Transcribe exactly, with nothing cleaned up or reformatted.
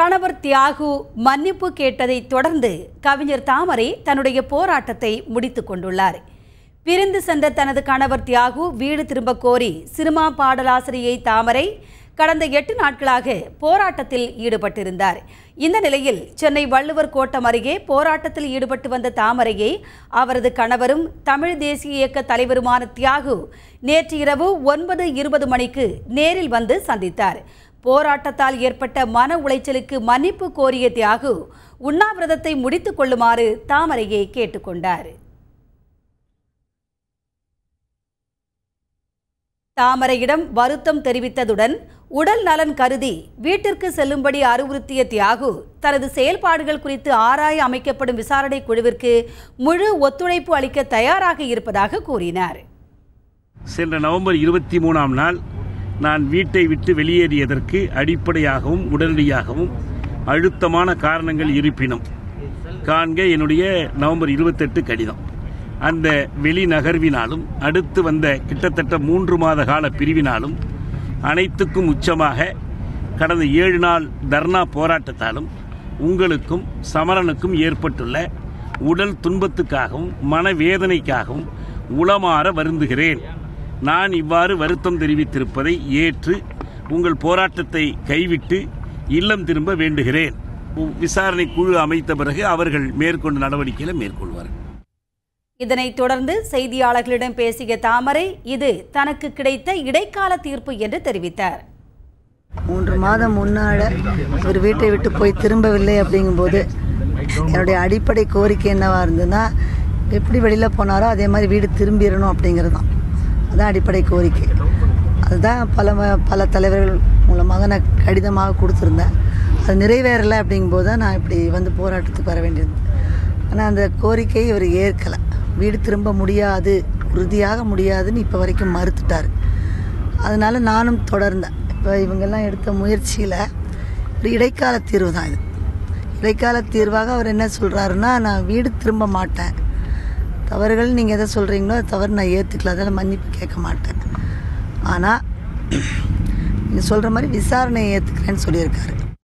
கணவர் தியாகு மன்னிப்பு கேட்டதை தொடர்ந்து கவிஞர் தாமரை தன்னுடைய போராட்டத்தை முடித்துக் கொண்டுள்ளார். பிரிந்து சென்ற தனது கணவர் தியாகு வீடு திரும்ப கோரி சினிமா பாடலாசிரியை தாமரை கடந்த எட்டு நாட்களாக போராட்டத்தில் ஈடுபட்டிருந்தார். இந்த நிலையில் சென்னை வள்ளுவர் கோட்டம் அருகே போராட்டத்தில் ஈடுபட்டு வந்த தாமரையை அவரது கணவரும் தமிழ் தேசிய இயக்க தலைவருமான தியாகு நேற்று இரவு ஒன்பது இருபது மணிக்கு நேரில் வந்து சந்தித்தார். போராட்டத்தால் ஏற்பட்ட மன உளைச்சலுக்கு மன்னிப்பு கோரிய தியாகு உண்ணாவிரதத்தை முடித்துக் கொள்ளுமாறு தாமரையை கேட்டுக்கொண்டார். தாமரையிடம் வருத்தம் தெரிவித்ததுடன் உடல் நலன் கருதி வீட்டிற்கு செல்லும்படி அறிவுறுத்திய தியாகு தனது செயல்பாடுகள் குறித்து ஆராய அமைக்கப்படும் விசாரணை குழுவிற்கு முழு ஒத்துழைப்பு அளிக்க தயாராக இருப்பதாக கூறினார். சென்ற நவம்பர் இருபத்தி மூணாம் நாள் நான் வீட்டை விட்டு வெளியேறியதற்கு அடிப்படையாகவும் உடனடியாகவும் அழுத்தமான காரணங்கள் இருப்பினும் காண்க என்னுடைய நவம்பர் இருபத்தெட்டு கடிதம். அந்த வெளிநகர்வினாலும் அடுத்து வந்த கிட்டத்தட்ட மூன்று மாத கால பிரிவினாலும் அனைத்துக்கும் உச்சமாக கடந்த ஏழு நாள் தர்ணா போராட்டத்தாலும் உங்களுக்கும் சமரனுக்கும் ஏற்பட்டுள்ள உடல் துன்பத்துக்காகவும் மனவேதனைக்காகவும் உளமாற வருந்துகிறேன். நான் இவ்வாறு வருத்தம் தெரிவித்திருப்பதை ஏற்று உங்கள் போராட்டத்தை கைவிட்டு இல்லம் திரும்ப வேண்டுகிறேன். விசாரணை குழு அமைத்த பிறகு அவர்கள் மேற்கொண்ட நடவடிக்கைகளை மேற்கொள்வார்கள். இதனைத் தொடர்ந்து செய்தியாளர்களிடம் பேசிய தாமரை இது தனக்கு கிடைத்த இடைக்கால தீர்ப்பு என்று தெரிவித்தார். மூன்று மாதம் முன்னால ஒரு வீட்டை விட்டு போய் திரும்பவில்லை அப்படிங்கும்போது என்னுடைய அடிப்படை கோரிக்கை என்னவா இருந்ததுன்னா, எப்படி வெளியில் போனாரோ அதே மாதிரி வீடு திரும்பிடணும் அப்படிங்கிறது தான். அதுதான் அடிப்படை கோரிக்கை. அதுதான் பல பல தலைவர்கள் மூலமாக நான் கடிதமாக கொடுத்துருந்தேன். அது நிறைவேறலை அப்படிங்கும்போது தான் நான் இப்படி வந்து போராட்டத்துக்கு வர வேண்டியது. ஆனால் அந்த கோரிக்கையை இவர் ஏற்கலை. வீடு திரும்ப முடியாது, உறுதியாக முடியாதுன்னு இப்போ வரைக்கும் மறுத்துட்டார். அதனால் நானும் தொடர்ந்தேன். இப்போ இவங்கெல்லாம் எடுத்த முயற்சியில் ஒரு இடைக்கால தீர்வு தான் இது. இடைக்கால தீர்வாக அவர் என்ன சொல்கிறாருன்னா, நான் வீடு திரும்ப மாட்டேன், தவறுகள் நீங்கள் எதை சொல்கிறீங்களோ அது தவறு நான் ஏற்றுக்கல, அதனால் மன்னிப்பு கேட்க மாட்டேன், ஆனால் நீங்கள் சொல்கிற மாதிரி விசாரணையை ஏற்றுக்கிறேன்னு சொல்லியிருக்காரு.